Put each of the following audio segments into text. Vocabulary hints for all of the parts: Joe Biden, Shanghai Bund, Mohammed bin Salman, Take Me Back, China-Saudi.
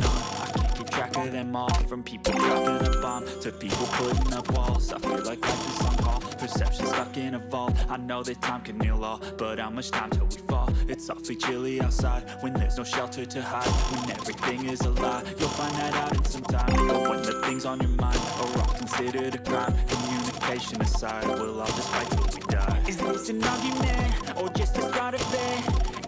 on, track of them all, from people dropping a bomb to people putting up walls. I feel like life is on call, perception stuck in a vault. I know that time can heal all, but how much time till we fall? It's awfully chilly outside when there's no shelter to hide. When everything is a lie, you'll find that out in some time. But when the things on your mind are all considered a crime, communication aside, we'll all just fight till we die. Is this an argument or just the start of it?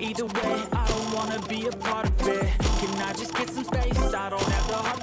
Either way, I don't wanna be a part of it. Can I just get some space? I don't have the heart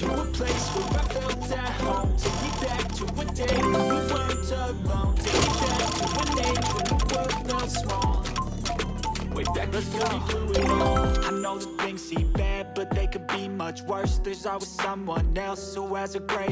to a place where I felt at home. Take me back to a day when we weren't alone. Take me back to an age when the world felt small, way back before we blew it all. I know that things seem bad, but they could be much worse. There's always someone else who has a great